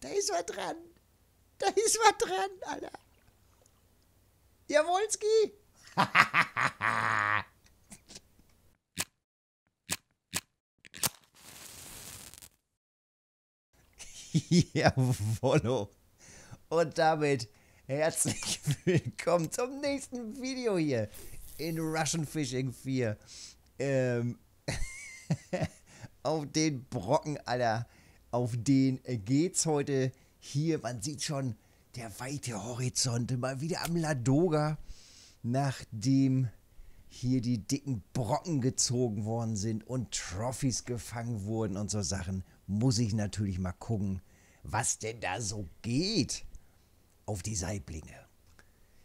Da ist was dran. Da ist was dran, Alter. Jawolski. Jawollo. Und damit herzlich willkommen zum nächsten Video hier in Russian Fishing 4. Auf den Brocken, Alter. Auf den geht's heute hier. Man sieht schon, der weite Horizont. Mal wieder am Ladoga, nachdem hier die dicken Brocken gezogen worden sind und Trophys gefangen wurden und so Sachen, muss ich natürlich mal gucken, was denn da so geht auf die Saiblinge.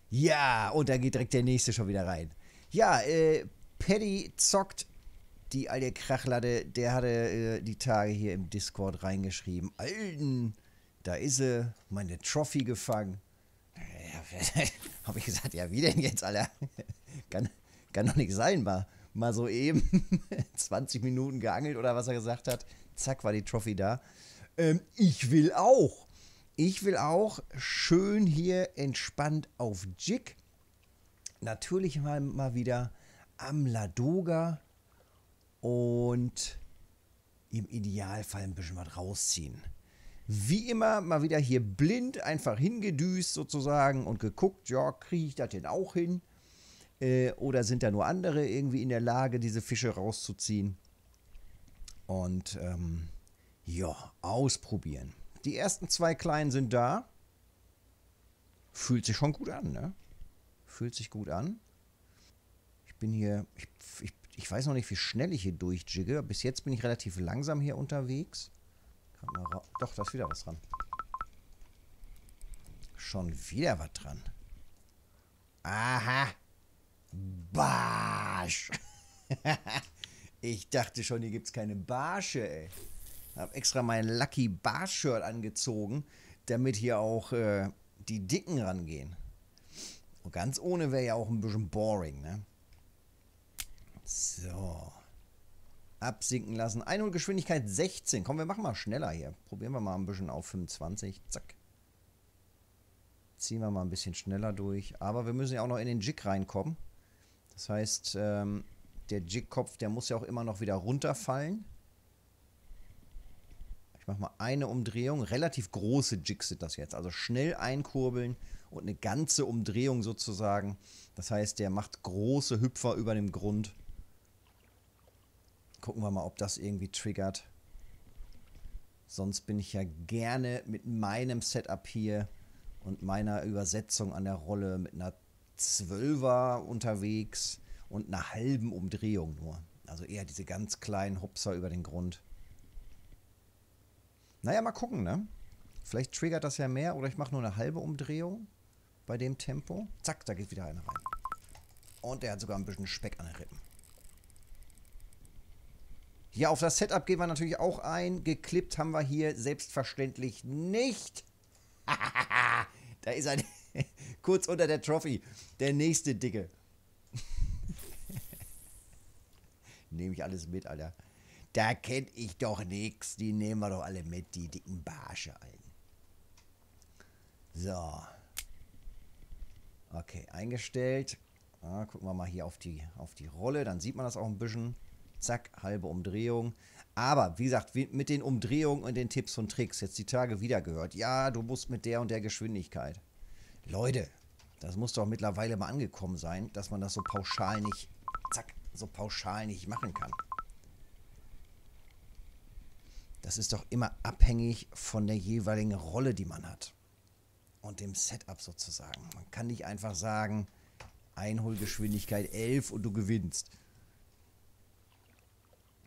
Ja, und da geht direkt der nächste schon wieder rein. Ja, Paddy zockt. Die alte Krachlatte, der hatte die Tage hier im Discord reingeschrieben. Alten, da ist sie, meine Trophy gefangen. Habe ich gesagt, ja wie denn jetzt, Alter? Kann doch nicht sein, mal so eben 20 Minuten geangelt oder was er gesagt hat. Zack, war die Trophy da. Ich will auch schön hier entspannt auf Jig. Natürlich mal wieder am Ladoga. Und im Idealfall ein bisschen was rausziehen. Wie immer mal wieder hier blind einfach hingedüst sozusagen und geguckt, ja, kriege ich das denn auch hin? Oder sind da nur andere irgendwie in der Lage, diese Fische rauszuziehen? Und ja, ausprobieren. Die ersten zwei Kleinen sind da. Fühlt sich schon gut an, ne? Fühlt sich gut an. Ich bin hier... Ich weiß noch nicht, wie schnell ich hier durchjigge. Bis jetzt bin ich relativ langsam hier unterwegs. Doch, da ist wieder was dran. Schon wieder was dran. Aha. Barsch. Ich dachte schon, hier gibt es keine Barsche, ey. Ich habe extra mein Lucky Barsch-Shirt angezogen, damit hier auch die Dicken rangehen. Und ganz ohne wäre ja auch ein bisschen boring, ne? So. Absinken lassen. Einholgeschwindigkeit 16. Komm, wir machen mal schneller hier. Probieren wir mal ein bisschen auf 25. Zack. Ziehen wir mal ein bisschen schneller durch. Aber wir müssen ja auch noch in den Jig reinkommen. Das heißt, der Jig-Kopf, der muss ja auch immer noch wieder runterfallen. Ich mache mal eine Umdrehung. Relativ große Jigs sind das jetzt. Also schnell einkurbeln und eine ganze Umdrehung sozusagen. Das heißt, der macht große Hüpfer über dem Grund. Gucken wir mal, ob das irgendwie triggert. Sonst bin ich ja gerne mit meinem Setup hier und meiner Übersetzung an der Rolle mit einer 12er unterwegs und einer halben Umdrehung nur. Also eher diese ganz kleinen Hopser über den Grund. Naja, mal gucken, ne? Vielleicht triggert das ja mehr oder ich mache nur eine halbe Umdrehung bei dem Tempo. Zack, da geht wieder einer rein. Und der hat sogar ein bisschen Speck an den Rippen. Ja, auf das Setup gehen wir natürlich auch ein. Geklippt haben wir hier selbstverständlich nicht. Da ist ein kurz unter der Trophy. Der nächste Dicke. Nehme ich alles mit, Alter. Da kenne ich doch nichts. Die nehmen wir doch alle mit, die dicken Barsche ein. So. Okay, eingestellt. Ja, gucken wir mal hier auf die Rolle. Dann sieht man das auch ein bisschen. Zack, halbe Umdrehung. Aber, wie gesagt, mit den Umdrehungen und den Tipps und Tricks. Jetzt die Tage wieder gehört. Ja, du musst mit der und der Geschwindigkeit. Leute, das muss doch mittlerweile mal angekommen sein, dass man das so pauschal nicht, zack, so pauschal nicht machen kann. Das ist doch immer abhängig von der jeweiligen Rolle, die man hat. Und dem Setup sozusagen. Man kann nicht einfach sagen, Einholgeschwindigkeit 11 und du gewinnst.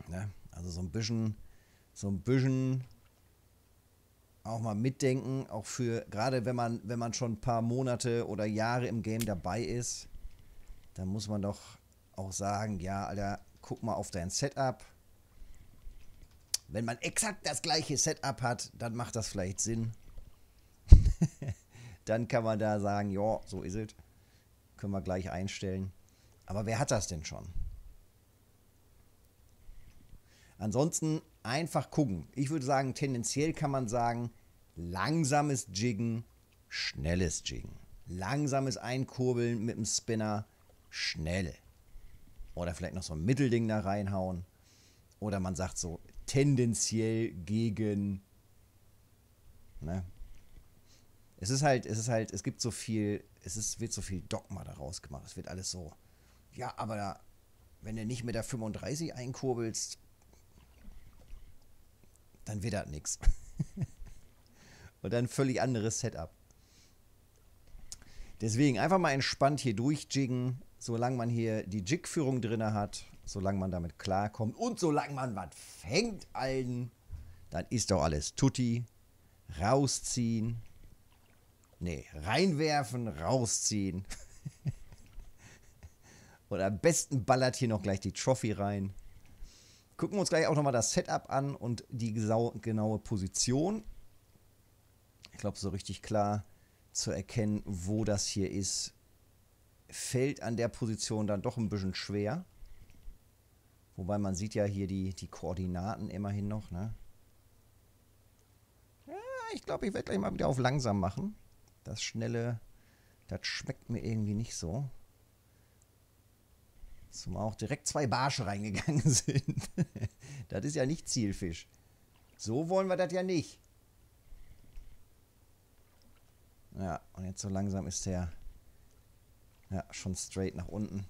Ne? Also so ein bisschen auch mal mitdenken, auch für, gerade wenn man schon ein paar Monate oder Jahre im Game dabei ist, dann muss man doch auch sagen, ja, Alter, guck mal auf dein Setup. Wenn man exakt das gleiche Setup hat, dann macht das vielleicht Sinn. Dann kann man da sagen, ja, so ist es. Können wir gleich einstellen. Aber wer hat das denn schon? Ansonsten einfach gucken. Ich würde sagen, tendenziell kann man sagen, langsames Jiggen, schnelles Jiggen. Langsames Einkurbeln mit dem Spinner, schnell. Oder vielleicht noch so ein Mittelding da reinhauen. Oder man sagt so tendenziell gegen, ne? Es gibt so viel, wird so viel Dogma daraus gemacht. Es wird alles so, ja, aber da, wenn du nicht mit der 35 einkurbelst, dann wird das nichts. Und dann völlig anderes Setup. Deswegen einfach mal entspannt hier durchjiggen, solange man hier die Jig-Führung drin hat, solange man damit klarkommt und solange man was fängt, Alten, dann ist doch alles tutti. Rausziehen. Nee, reinwerfen, rausziehen. Oder am besten ballert hier noch gleich die Trophy rein. Gucken wir uns gleich auch nochmal das Setup an und die genaue Position. Ich glaube, so richtig klar zu erkennen, wo das hier ist, fällt an der Position dann doch ein bisschen schwer. Wobei man sieht ja hier die Koordinaten immerhin noch, ne? Ja, ich glaube, ich werde gleich mal wieder auf langsam machen. Das Schnelle, das schmeckt mir irgendwie nicht so. Zumal auch direkt 2 Barsche reingegangen sind. Das ist ja nicht Zielfisch. So wollen wir das ja nicht. Ja, und jetzt so langsam ist der ja schon straight nach unten.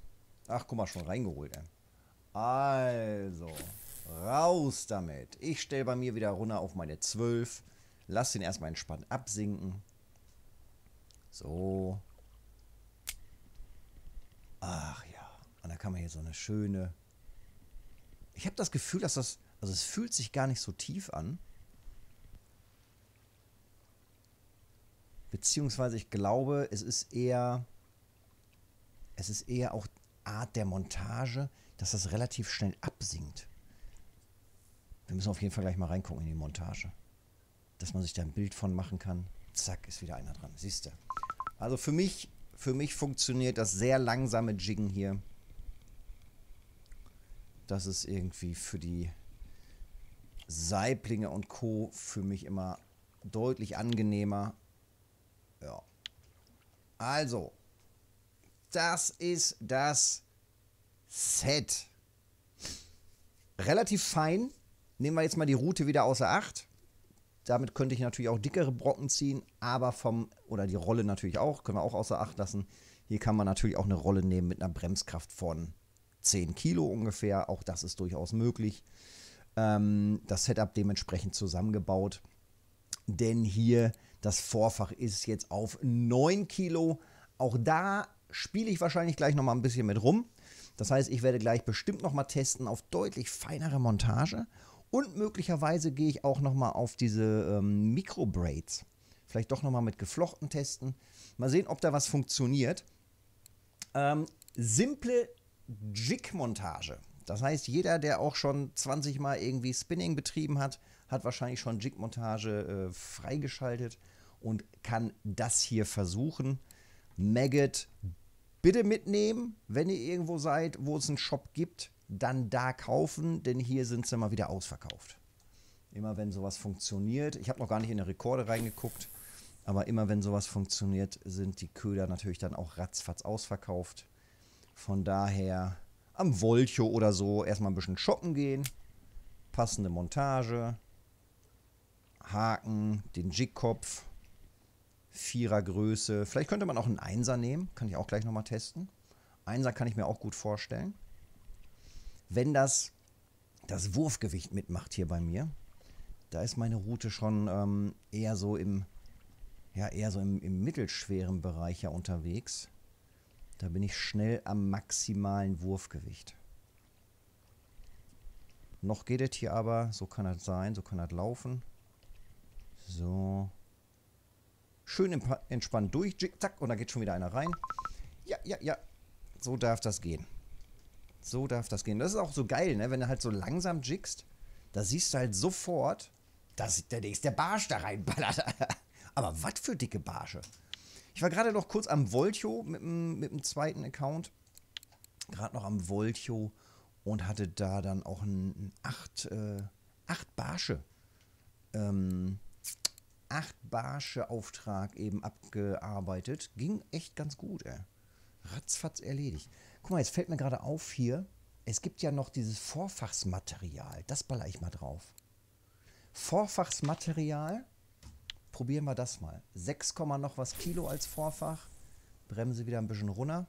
Ach, guck mal, schon reingeholt. Also, raus damit. Ich stelle bei mir wieder runter auf meine 12. Lass den erstmal entspannt absinken. So. Ach ja. Und da kann man hier so eine schöne... Ich habe das Gefühl, dass das... Also es fühlt sich gar nicht so tief an. Beziehungsweise ich glaube, es ist eher... Es ist eher auch Art der Montage, dass das relativ schnell absinkt. Wir müssen auf jeden Fall gleich mal reingucken in die Montage. Dass man sich da ein Bild von machen kann. Zack, ist wieder einer dran. Siehst du? Also für mich funktioniert das sehr langsame Jiggen hier. Das ist irgendwie für die Saiblinge und Co. für mich immer deutlich angenehmer. Ja. Also, das ist das Set. Relativ fein. Nehmen wir jetzt mal die Rute wieder außer Acht. Damit könnte ich natürlich auch dickere Brocken ziehen, aber oder die Rolle natürlich auch, können wir auch außer Acht lassen. Hier kann man natürlich auch eine Rolle nehmen mit einer Bremskraft von 10 Kilo ungefähr, auch das ist durchaus möglich. Das Setup dementsprechend zusammengebaut, denn hier das Vorfach ist jetzt auf 9 Kilo. Auch da spiele ich wahrscheinlich gleich nochmal ein bisschen mit rum. Das heißt, ich werde gleich bestimmt nochmal testen auf deutlich feinere Montage. Und möglicherweise gehe ich auch nochmal auf diese Mikro-Braids. Vielleicht doch nochmal mit geflochten testen. Mal sehen, ob da was funktioniert. Simple Jig-Montage. Das heißt, jeder, der auch schon 20 Mal irgendwie Spinning betrieben hat, hat wahrscheinlich schon Jig-Montage freigeschaltet und kann das hier versuchen. Maggot bitte mitnehmen, wenn ihr irgendwo seid, wo es einen Shop gibt. Dann da kaufen, denn hier sind sie mal wieder ausverkauft. Immer wenn sowas funktioniert, ich habe noch gar nicht in die Rekorde reingeguckt, aber immer wenn sowas funktioniert, sind die Köder natürlich dann auch ratzfatz ausverkauft. Von daher am Voltio oder so erstmal ein bisschen shoppen gehen, passende Montage, Haken, den Jigkopf, 4er-Größe. Vielleicht könnte man auch einen 1er nehmen, kann ich auch gleich nochmal testen. 1er kann ich mir auch gut vorstellen. Wenn das Wurfgewicht mitmacht hier bei mir, da ist meine Rute schon eher so im mittelschweren Bereich ja unterwegs. Da bin ich schnell am maximalen Wurfgewicht. Noch geht es hier aber, so kann das sein, so kann das laufen. So. Schön entspannt durch, zack, und da geht schon wieder einer rein. Ja, ja, ja, so darf das gehen. So darf das gehen. Das ist auch so geil, ne? Wenn du halt so langsam jiggst, da siehst du halt sofort, dass der nächste Barsch da reinballert. Aber was für dicke Barsche. Ich war gerade noch kurz am Voltio mit dem zweiten Account. Gerade noch am Voltio und hatte da dann auch ein 8 Barsche. 8 Barsche Auftrag eben abgearbeitet. Ging echt ganz gut, ey. Ratzfatz erledigt. Guck mal, jetzt fällt mir gerade auf hier, es gibt ja noch dieses Vorfachsmaterial. Das baller ich mal drauf. Vorfachsmaterial, probieren wir das mal. 6, noch was Kilo als Vorfach. Bremse wieder ein bisschen runter.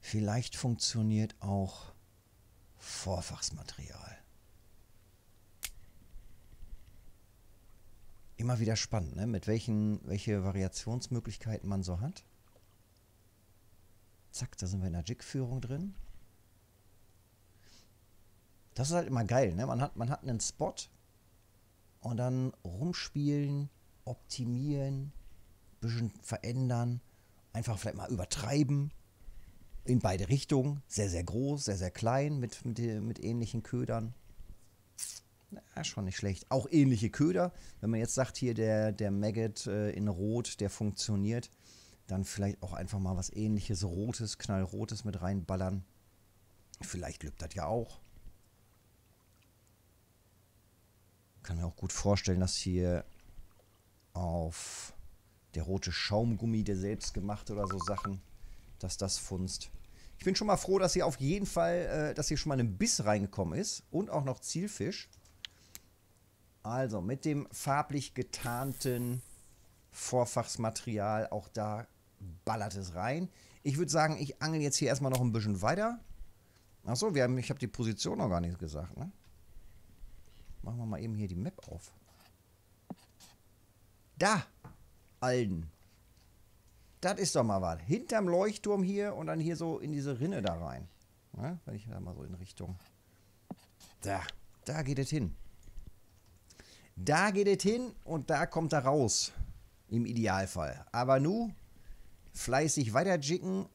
Vielleicht funktioniert auch Vorfachsmaterial. Immer wieder spannend, ne? Mit welche Variationsmöglichkeiten man so hat. Zack, da sind wir in der Jig-Führung drin. Das ist halt immer geil, ne? Man hat einen Spot und dann rumspielen, optimieren, ein bisschen verändern, einfach vielleicht mal übertreiben. In beide Richtungen. Sehr, sehr groß, sehr, sehr klein mit ähnlichen Ködern. Ja, schon nicht schlecht. Auch ähnliche Köder. Wenn man jetzt sagt, hier der Maggot in Rot, der funktioniert, dann vielleicht auch einfach mal was Ähnliches, Rotes, Knallrotes mit reinballern. Vielleicht glückt das ja auch. Ich kann mir auch gut vorstellen, dass hier auf der rote Schaumgummi, der selbstgemachte oder so Sachen, dass das funzt. Ich bin schon mal froh, dass hier auf jeden Fall, dass hier schon mal ein Biss reingekommen ist und auch noch Zielfisch. Also mit dem farblich getarnten Vorfachsmaterial, auch da ballert es rein. Ich würde sagen, ich angel jetzt hier erstmal noch ein bisschen weiter. Achso, ich habe die Position noch gar nicht gesagt, ne? Machen wir mal eben hier die Map auf. Da! Alden. Das ist doch mal was. Hinterm Leuchtturm hier und dann hier so in diese Rinne da rein. Ja, wenn ich da mal so in Richtung... Da geht es hin. Da geht es hin und da kommt er raus. Im Idealfall. Aber nu, fleißig weiter jiggen.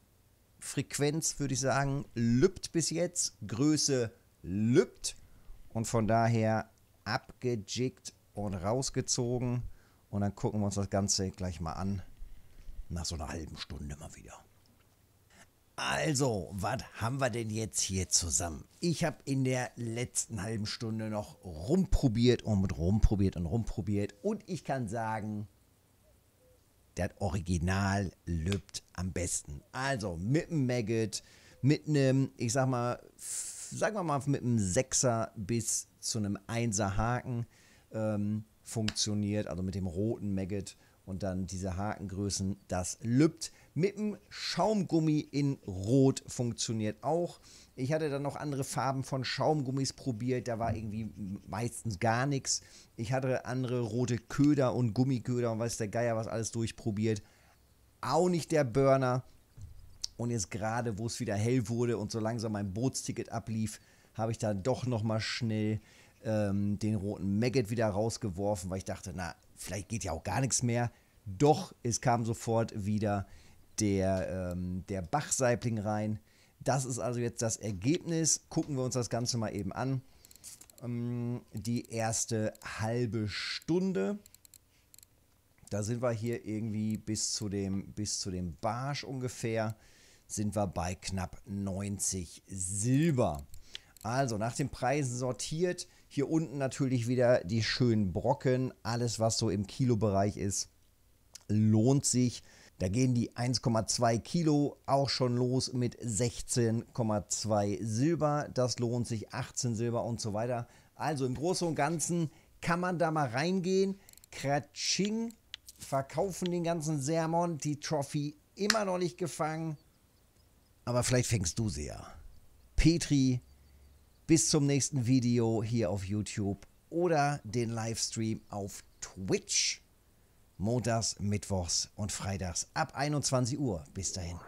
Frequenz würde ich sagen, lübt bis jetzt. Größe lübt. Und von daher abgejiggt und rausgezogen. Und dann gucken wir uns das Ganze gleich mal an. Nach so einer halben Stunde mal wieder. Also, was haben wir denn jetzt hier zusammen? Ich habe in der letzten halben Stunde noch rumprobiert und rumprobiert und rumprobiert. Und ich kann sagen, das Original lübt am besten. Also, mit einem Maggot, mit einem, ich sag mal, sagen wir mal, mit einem 6er bis zu einem 1er Haken funktioniert. Also mit dem roten Maggot. Und dann diese Hakengrößen, das lübt. Mit dem Schaumgummi in Rot funktioniert auch. Ich hatte dann noch andere Farben von Schaumgummis probiert. Da war irgendwie meistens gar nichts. Ich hatte andere rote Köder und Gummiköder und weiß der Geier was alles durchprobiert. Auch nicht der Burner. Und jetzt gerade, wo es wieder hell wurde und so langsam mein Bootsticket ablief, habe ich dann doch nochmal schnell den roten Maggot wieder rausgeworfen, weil ich dachte, na, vielleicht geht ja auch gar nichts mehr. Doch, es kam sofort wieder der Bachsaibling rein. Das ist also jetzt das Ergebnis. Gucken wir uns das Ganze mal eben an. Die erste halbe Stunde. Da sind wir hier irgendwie bis zu dem Barsch ungefähr. Sind wir bei knapp 90 Silber. Also nach den Preisen sortiert. Hier unten natürlich wieder die schönen Brocken. Alles, was so im Kilobereich ist, lohnt sich. Da gehen die 1,2 Kilo auch schon los mit 16,2 Silber. Das lohnt sich, 18 Silber und so weiter. Also im Großen und Ganzen kann man da mal reingehen. Kratsching verkaufen den ganzen Sermon. Die Trophy immer noch nicht gefangen. Aber vielleicht fängst du sie ja. Petri. Bis zum nächsten Video hier auf YouTube oder den Livestream auf Twitch. Montags, Mittwochs und Freitags ab 21 Uhr. Bis dahin.